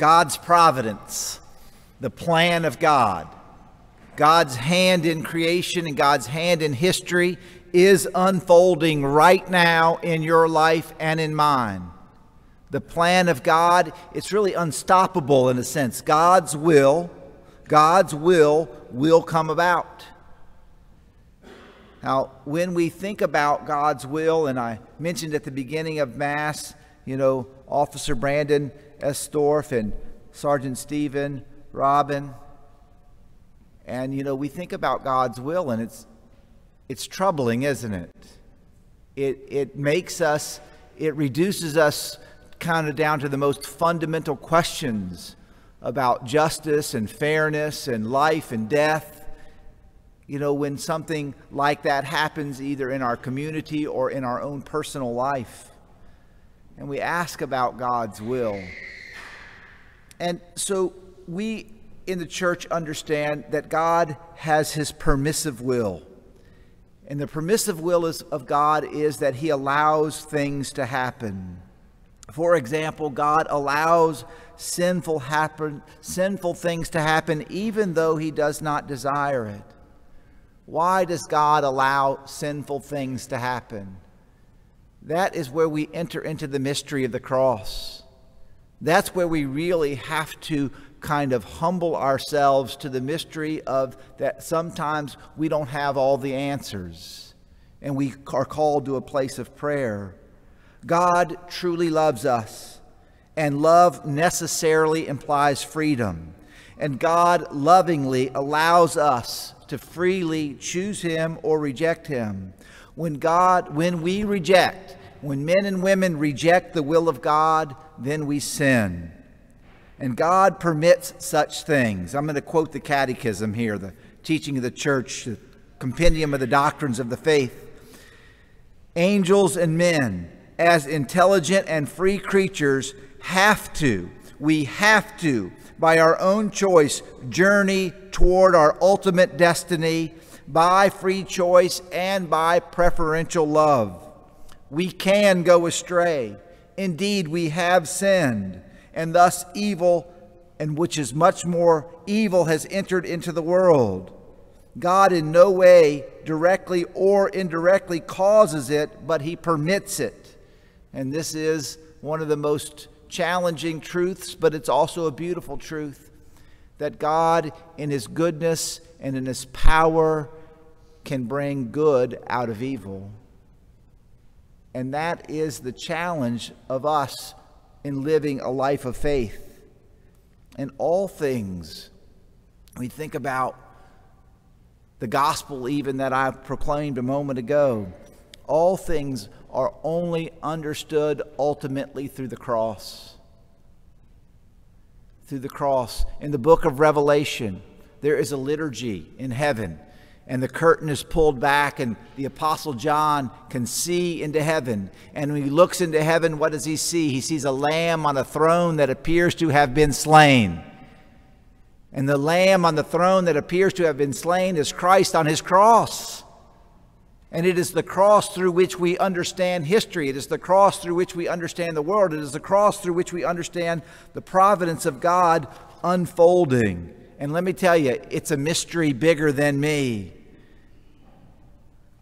God's providence, the plan of God, God's hand in creation and God's hand in history is unfolding right now in your life and in mine. The plan of God, it's really unstoppable in a sense. God's will come about. Now, when we think about God's will, and I mentioned at the beginning of Mass, you know, Officer Brandon S. Dorf and Sergeant Stephen Robin, and you know, we think about God's will, and it's troubling, isn't it? It makes us, it reduces us kind of down to the most fundamental questions about justice and fairness and life and death. You know, when something like that happens either in our community or in our own personal life, and we ask about God's will. And so we in the church understand that God has his permissive will. And the permissive will of God is that he allows things to happen. For example, God allows sinful things to happen even though he does not desire it. Why does God allow sinful things to happen? That is where we enter into the mystery of the cross. That's where we really have to kind of humble ourselves to the mystery of that sometimes we don't have all the answers, and we are called to a place of prayer. God truly loves us, and love necessarily implies freedom. And God lovingly allows us to freely choose him or reject him. When men and women reject the will of God, then we sin. And God permits such things. I'm going to quote the Catechism here, the teaching of the Church, the compendium of the doctrines of the faith. Angels and men, as intelligent and free creatures, we have to, by our own choice, journey toward our ultimate destiny by free choice and by preferential love. We can go astray. Indeed, we have sinned. And thus evil, and which is much more evil, has entered into the world. God in no way, directly or indirectly, causes it, but he permits it. And this is one of the most challenging truths, but it's also a beautiful truth, that God in his goodness and in his power can bring good out of evil. And that is the challenge of us in living a life of faith. In all things, we think about the gospel even that I proclaimed a moment ago. All things are only understood ultimately through the cross. Through the cross. In the book of Revelation, there is a liturgy in heaven, and the curtain is pulled back, and the Apostle John can see into heaven. And when he looks into heaven, what does he see? He sees a lamb on a throne that appears to have been slain. And the lamb on the throne that appears to have been slain is Christ on his cross. And it is the cross through which we understand history. It is the cross through which we understand the world. It is the cross through which we understand the providence of God unfolding. And let me tell you, it's a mystery bigger than me.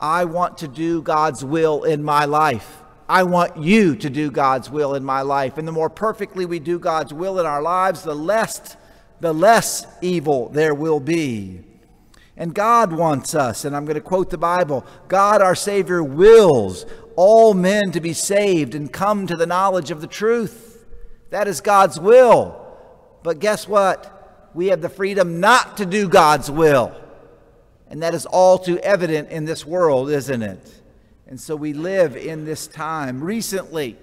I want to do God's will in my life. I want you to do God's will in my life. And the more perfectly we do God's will in our lives, the less evil there will be. And God wants us, and I'm going to quote the Bible, God our Savior wills all men to be saved and come to the knowledge of the truth. That is God's will. But guess what? We have the freedom not to do God's will. And that is all too evident in this world, isn't it? And so we live in this time. Recently,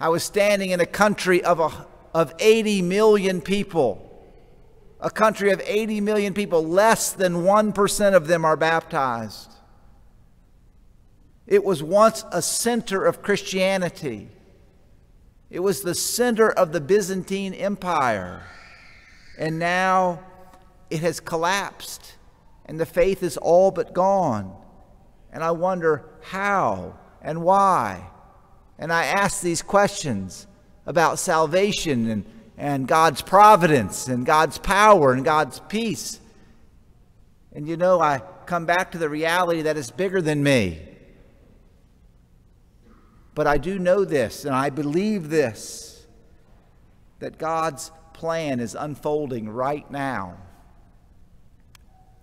I was standing in a country of 80 million people. A country of 80 million people, less than 1% of them are baptized. It was once a center of Christianity. It was the center of the Byzantine Empire. And now it has collapsed. And the faith is all but gone. And I wonder how and why. And I ask these questions about salvation and and God's providence and God's power and God's peace. And you know, I come back to the reality that it's bigger than me. But I do know this, and I believe this, that God's plan is unfolding right now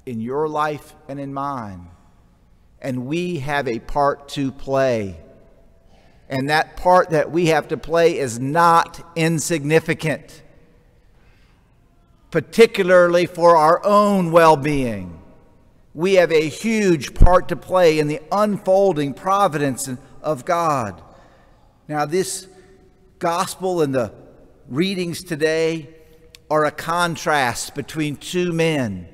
in your life and in mine. And we have a part to play. And that part that we have to play is not insignificant, particularly for our own well-being. We have a huge part to play in the unfolding providence of God. Now, this gospel and the readings today are a contrast between two men.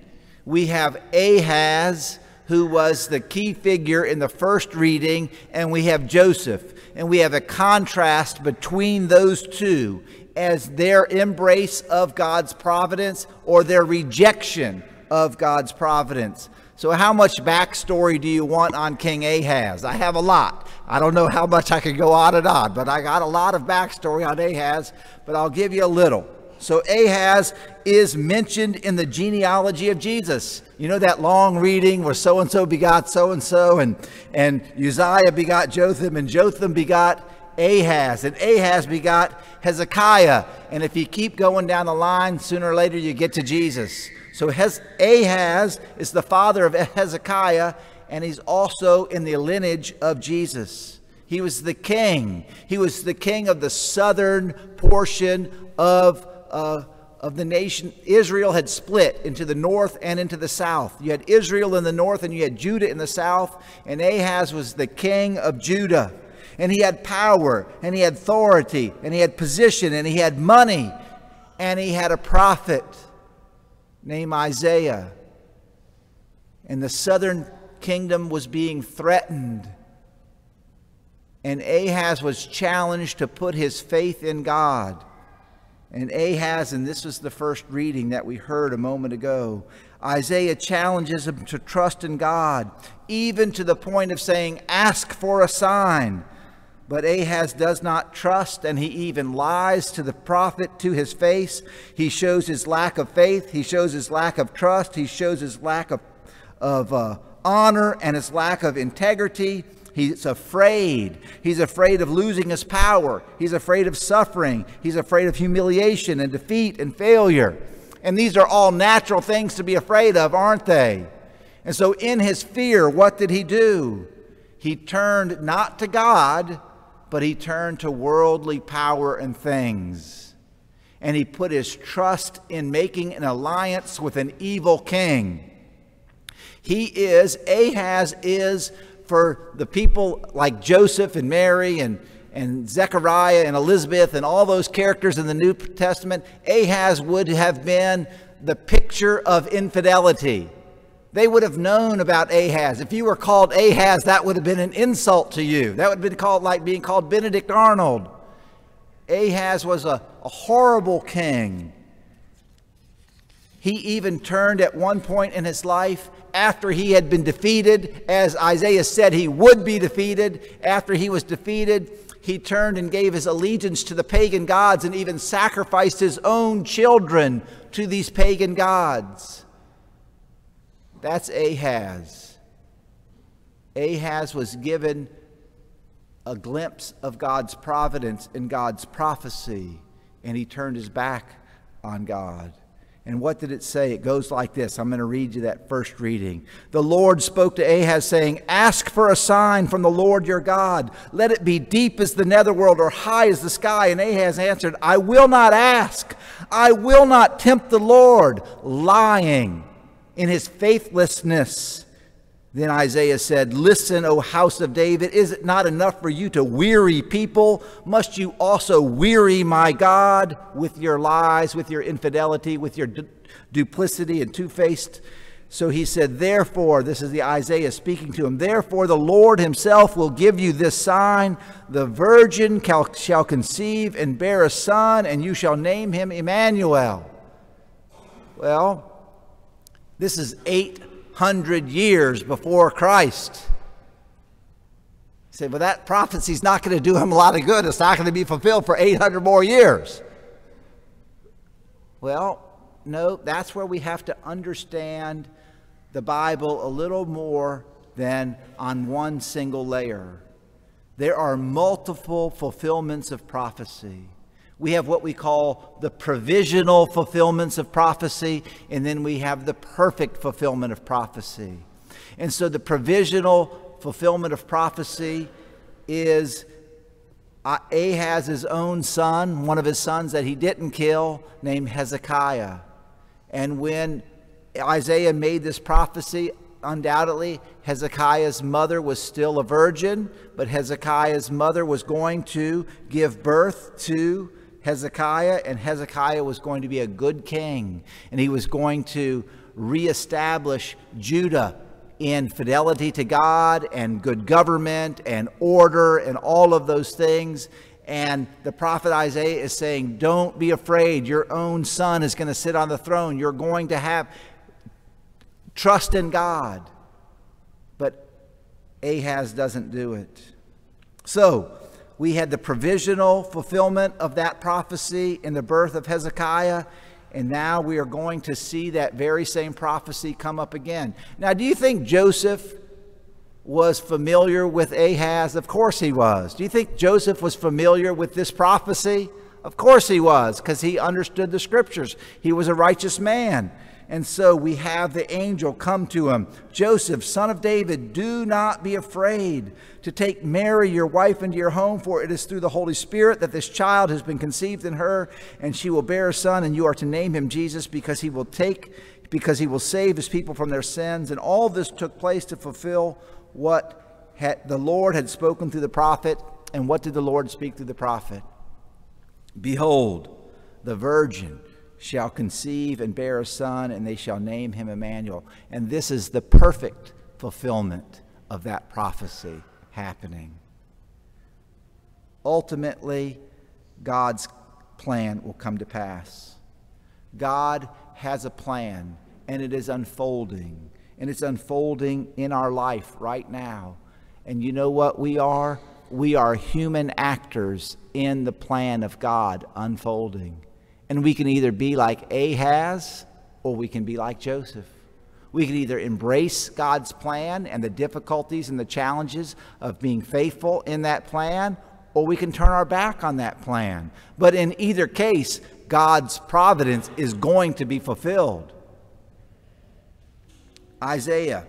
We have Ahaz, who was the key figure in the first reading, and we have Joseph. And we have a contrast between those two as their embrace of God's providence or their rejection of God's providence. So how much backstory do you want on King Ahaz? I have a lot. I don't know how much I could go on, but I got a lot of backstory on Ahaz, but I'll give you a little. So Ahaz is mentioned in the genealogy of Jesus. You know that long reading where so-and-so begot so-and-so, and Uzziah begot Jotham, and Jotham begot Ahaz, and Ahaz begot Hezekiah. And if you keep going down the line, sooner or later you get to Jesus. So Ahaz is the father of Hezekiah, and he's also in the lineage of Jesus. He was the king. He was the king of the southern portion of the nation. Israel had split into the north and into the south. You had Israel in the north and you had Judah in the south. And Ahaz was the king of Judah. And he had power, and he had authority, and he had position, and he had money. And he had a prophet named Isaiah. And the southern kingdom was being threatened, and Ahaz was challenged to put his faith in God. And Ahaz, and this was the first reading that we heard a moment ago, Isaiah challenges him to trust in God, even to the point of saying, "Ask for a sign." But Ahaz does not trust, and he even lies to the prophet to his face. He shows his lack of faith. He shows his lack of trust. He shows his lack of honor and his lack of integrity. He's afraid. He's afraid of losing his power. He's afraid of suffering. He's afraid of humiliation and defeat and failure. And these are all natural things to be afraid of, aren't they? And so in his fear, what did he do? He turned not to God, but he turned to worldly power and things. And he put his trust in making an alliance with an evil king. Ahaz is, for the people like Joseph and Mary and Zechariah and Elizabeth and all those characters in the New Testament, Ahaz would have been the picture of infidelity. They would have known about Ahaz. If you were called Ahaz, that would have been an insult to you. That would have been called like being called Benedict Arnold. Ahaz was a horrible king. He even turned at one point in his life, after he had been defeated, as Isaiah said he would be defeated. After he was defeated, he turned and gave his allegiance to the pagan gods and even sacrificed his own children to these pagan gods. That's Ahaz. Ahaz was given a glimpse of God's providence and God's prophecy, and he turned his back on God. And what did it say? It goes like this. I'm going to read you that first reading. The Lord spoke to Ahaz, saying, "Ask for a sign from the Lord your God. Let it be deep as the netherworld or high as the sky." And Ahaz answered, "I will not ask. I will not tempt the Lord," lying in his faithlessness. Then Isaiah said, "Listen, O house of David, is it not enough for you to weary people? Must you also weary my God with your lies, with your infidelity, with your duplicity and two-faced?" So he said, "Therefore," this is the Isaiah speaking to him, "therefore the Lord himself will give you this sign. The virgin shall conceive and bear a son, and you shall name him Emmanuel." Well, this is 800 years before Christ. You say, well, that prophecy's not going to do him a lot of good. It's not going to be fulfilled for 800 more years. Well, no, that's where we have to understand the Bible a little more than on one single layer. There are multiple fulfillments of prophecy. We have what we call the provisional fulfillments of prophecy, and then we have the perfect fulfillment of prophecy. And so the provisional fulfillment of prophecy is Ahaz's own son, one of his sons that he didn't kill, named Hezekiah. And when Isaiah made this prophecy, undoubtedly Hezekiah's mother was still a virgin, but Hezekiah's mother was going to give birth to Hezekiah, and Hezekiah was going to be a good king, and he was going to reestablish Judah in fidelity to God and good government and order and all of those things. And the prophet Isaiah is saying, don't be afraid. Your own son is going to sit on the throne. You're going to have trust in God. But Ahaz doesn't do it. So we had the provisional fulfillment of that prophecy in the birth of Hezekiah. And now we are going to see that very same prophecy come up again. Now, do you think Joseph was familiar with Ahaz? Of course he was. Do you think Joseph was familiar with this prophecy? Of course he was, because he understood the scriptures. He was a righteous man. And so we have the angel come to him. Joseph, son of David, do not be afraid to take Mary, your wife, into your home, for it is through the Holy Spirit that this child has been conceived in her, and she will bear a son, and you are to name him Jesus, because he will save his people from their sins. And all this took place to fulfill what the Lord had spoken through the prophet. And what did the Lord speak through the prophet? Behold, the virgin shall conceive and bear a son, and they shall name him Emmanuel. And this is the perfect fulfillment of that prophecy happening. Ultimately, God's plan will come to pass. God has a plan, and it is unfolding. And it's unfolding in our life right now. And you know what we are? We are human actors in the plan of God unfolding. And we can either be like Ahaz, or we can be like Joseph. We can either embrace God's plan and the difficulties and the challenges of being faithful in that plan, or we can turn our back on that plan. But in either case, God's providence is going to be fulfilled. Isaiah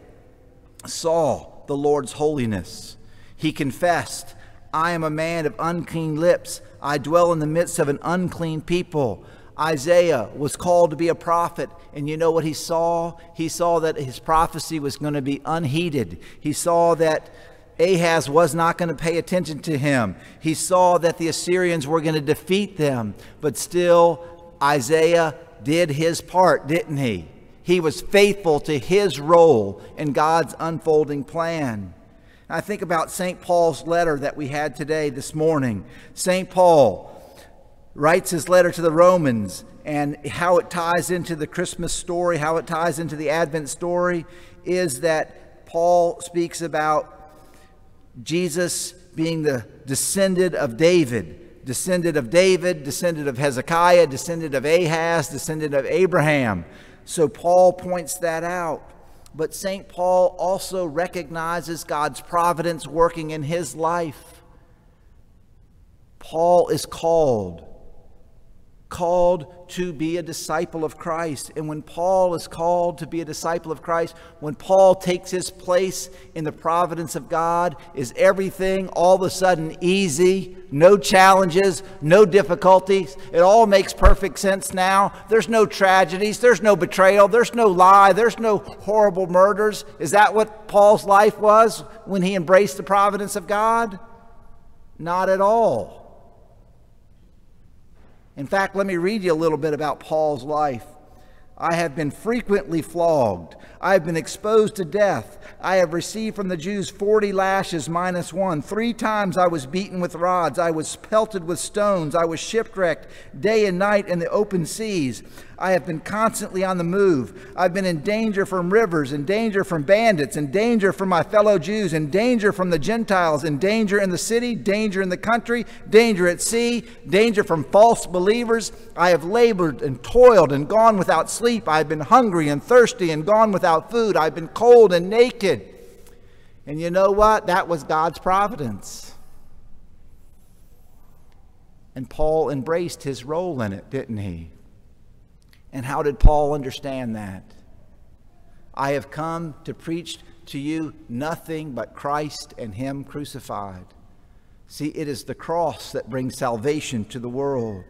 saw the Lord's holiness. He confessed, I am a man of unclean lips. I dwell in the midst of an unclean people. Isaiah was called to be a prophet, and you know what he saw? He saw that his prophecy was going to be unheeded. He saw that Ahaz was not going to pay attention to him. He saw that the Assyrians were going to defeat them. But still, Isaiah did his part, didn't he? He was faithful to his role in God's unfolding plan. I think about St. Paul's letter that we had today, this morning. St. Paul writes his letter to the Romans, and how it ties into the Christmas story, how it ties into the Advent story, is that Paul speaks about Jesus being the descendant of David, descendant of Hezekiah, descendant of Ahaz, descendant of Abraham. So Paul points that out. But St. Paul also recognizes God's providence working in his life. Paul is called to be a disciple of Christ. And when Paul is called to be a disciple of Christ, when Paul takes his place in the providence of God, is everything all of a sudden easy? No challenges, no difficulties. It all makes perfect sense now. There's no tragedies. There's no betrayal. There's no lie. There's no horrible murders. Is that what Paul's life was when he embraced the providence of God? Not at all. In fact, let me read you a little bit about Paul's life. I have been frequently flogged. I have been exposed to death. I have received from the Jews 40 lashes minus one. 3 times I was beaten with rods. I was pelted with stones. I was shipwrecked day and night in the open seas. I have been constantly on the move. I've been in danger from rivers, in danger from bandits, in danger from my fellow Jews, in danger from the Gentiles, in danger in the city, danger in the country, danger at sea, danger from false believers. I have labored and toiled and gone without sleep. I have been hungry and thirsty and gone without food. I've been cold and naked. And you know what? That was God's providence. And Paul embraced his role in it, didn't he? And how did Paul understand that? I have come to preach to you nothing but Christ and Him crucified. See, it is the cross that brings salvation to the world.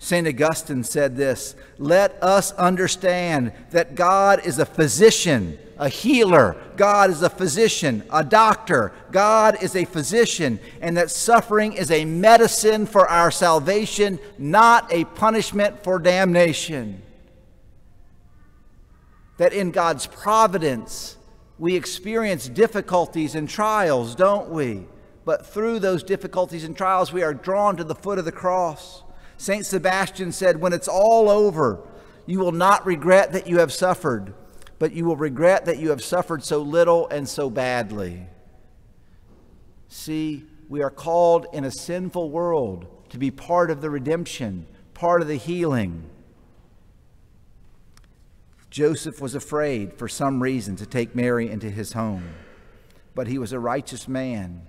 Saint Augustine said this, "Let us understand that God is a physician, a healer. God is a physician, a doctor. God is a physician, and that suffering is a medicine for our salvation, not a punishment for damnation." That in God's providence, we experience difficulties and trials, don't we? But through those difficulties and trials, we are drawn to the foot of the cross. Saint Sebastian said, "When it's all over, you will not regret that you have suffered, but you will regret that you have suffered so little and so badly." See, we are called in a sinful world to be part of the redemption, part of the healing. Joseph was afraid for some reason to take Mary into his home, but he was a righteous man,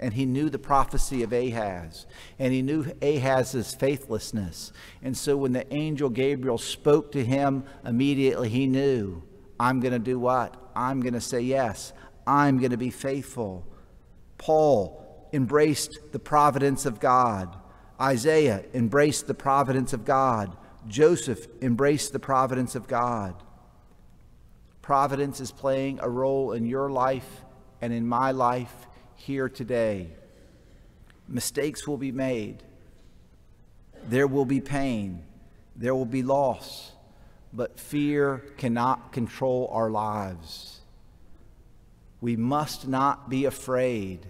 and he knew the prophecy of Ahaz, and he knew Ahaz's faithlessness. And so when the angel Gabriel spoke to him, immediately he knew, I'm going to do what? I'm going to say yes. I'm going to be faithful. Paul embraced the providence of God. Isaiah embraced the providence of God. Joseph embraced the providence of God. Providence is playing a role in your life and in my life here today. Mistakes will be made. There will be pain. There will be loss. But fear cannot control our lives. We must not be afraid.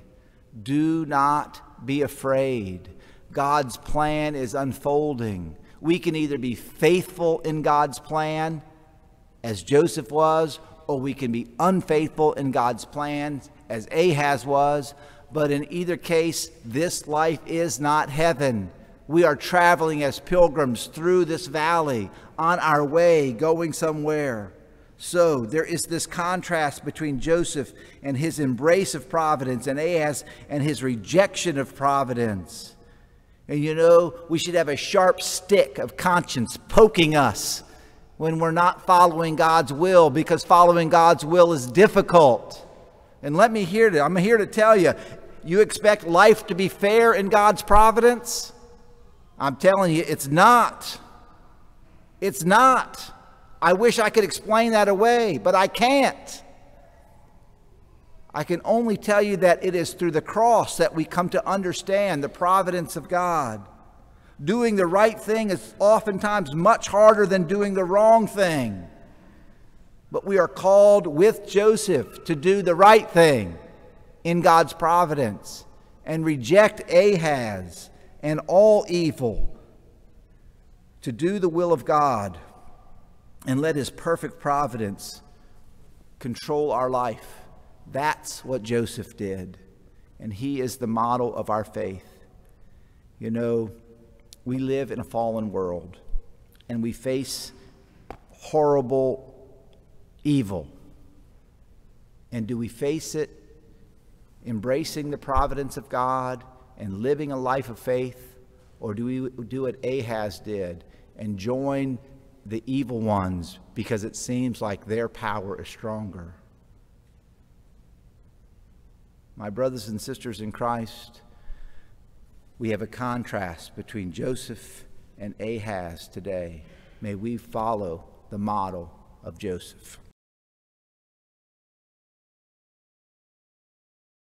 Do not be afraid. God's plan is unfolding. We can either be faithful in God's plan, as Joseph was, or we can be unfaithful in God's plans, as Ahaz was. But in either case, this life is not heaven. We are traveling as pilgrims through this valley, on our way, going somewhere. So there is this contrast between Joseph and his embrace of providence and Ahaz and his rejection of providence. And you know, we should have a sharp stick of conscience poking us when we're not following God's will, because following God's will is difficult. And let me hear it. I'm here to tell you, you expect life to be fair in God's providence? I'm telling you, it's not. It's not. I wish I could explain that away, but I can't. I can only tell you that it is through the cross that we come to understand the providence of God. Doing the right thing is oftentimes much harder than doing the wrong thing. But we are called with Joseph to do the right thing in God's providence and reject Ahaz and all evil, to do the will of God and let His perfect providence control our life. That's what Joseph did, and he is the model of our faith. You know, we live in a fallen world, and we face horrible evil. And do we face it embracing the providence of God and living a life of faith, or do we do what Ahaz did and join the evil ones because it seems like their power is stronger? My brothers and sisters in Christ, we have a contrast between Joseph and Ahaz today. May we follow the model of Joseph.